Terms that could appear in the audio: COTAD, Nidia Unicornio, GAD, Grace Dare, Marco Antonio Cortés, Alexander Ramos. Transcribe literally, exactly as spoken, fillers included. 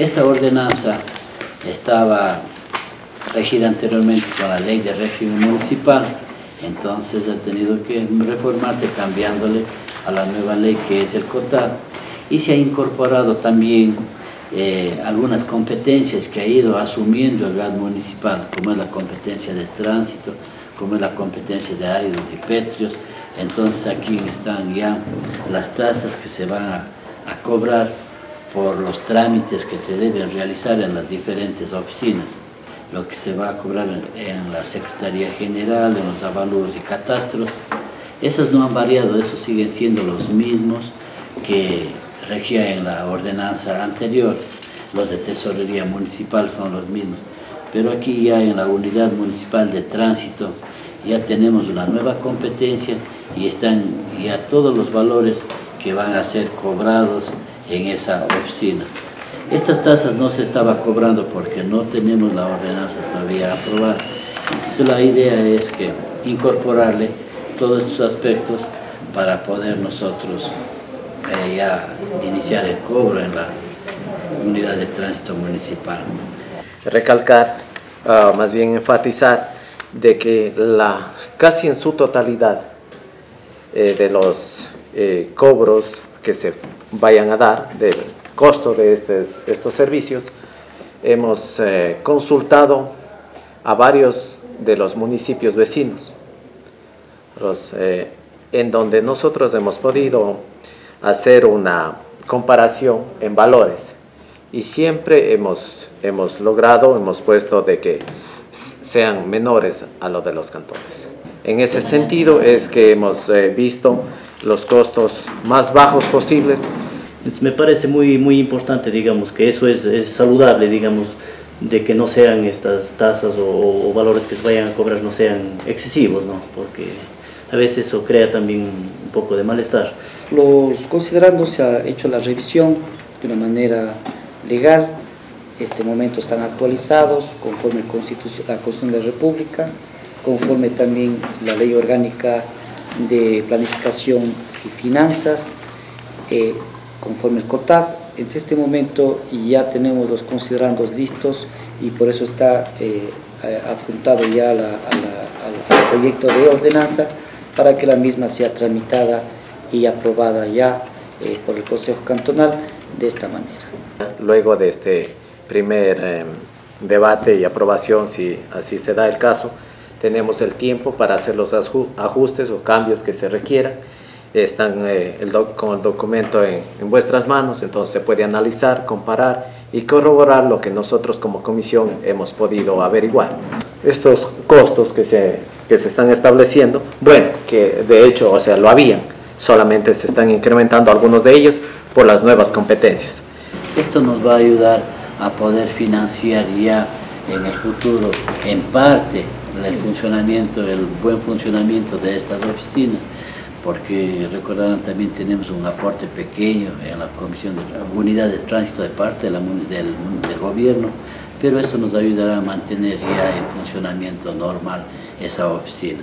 Esta ordenanza estaba regida anteriormente con la ley de régimen municipal, entonces ha tenido que reformarse cambiándole a la nueva ley que es el COTAD, y se ha incorporado también eh, algunas competencias que ha ido asumiendo el GAD municipal, como es la competencia de tránsito, como es la competencia de áridos y pétreos. Entonces aquí están ya las tasas que se van a, a cobrar por los trámites que se deben realizar en las diferentes oficinas, lo que se va a cobrar en, en la Secretaría General, en los avalúos y catastros. Esos no han variado, esos siguen siendo los mismos que regían en la ordenanza anterior. Los de tesorería municipal son los mismos, pero aquí ya en la unidad municipal de tránsito ya tenemos una nueva competencia y están ya todos los valores que van a ser cobrados en esa oficina. Estas tasas no se estaba cobrando porque no tenemos la ordenanza todavía aprobada. Entonces la idea es que incorporarle todos estos aspectos para poder nosotros eh, ya iniciar el cobro en la unidad de tránsito municipal. Recalcar, uh, más bien enfatizar, de que la, casi en su totalidad eh, de los eh, cobros que se vayan a dar del costo de estes, estos servicios, hemos eh, consultado a varios de los municipios vecinos, los, eh, en donde nosotros hemos podido hacer una comparación en valores, y siempre hemos, hemos logrado, hemos puesto de que sean menores a lo de los cantones. En ese sentido es que hemos eh, visto los costos más bajos posibles. Me parece muy, muy importante, digamos, que eso es, es saludable, digamos, de que no sean estas tasas o, o valores que se vayan a cobrar no sean excesivos, ¿no? Porque a veces eso crea también un poco de malestar. Los considerando se ha hecho la revisión de una manera legal. En este momento están actualizados conforme a la Constitución de la República, conforme también la Ley Orgánica de Planificación y Finanzas, eh, conforme el COTAD. En este momento ya tenemos los considerandos listos y por eso está eh, adjuntado ya la, a la, a la, al proyecto de ordenanza para que la misma sea tramitada y aprobada ya eh, por el Consejo Cantonal de esta manera. Luego de este primer eh, debate y aprobación, si así se da el caso, tenemos el tiempo para hacer los ajustes o cambios que se requieran. Están eh, el doc, con el documento en, en vuestras manos, entonces se puede analizar, comparar y corroborar lo que nosotros como comisión hemos podido averiguar. Estos costos que se, que se están estableciendo, bueno, que de hecho, o sea, lo habían, solamente se están incrementando algunos de ellos por las nuevas competencias. Esto nos va a ayudar a poder financiar ya en el futuro en parte el funcionamiento, el buen funcionamiento de estas oficinas, porque recordarán también tenemos un aporte pequeño en la Comisión de la Unidad de Tránsito de parte de la, del, del gobierno, pero esto nos ayudará a mantener ya en funcionamiento normal esa oficina.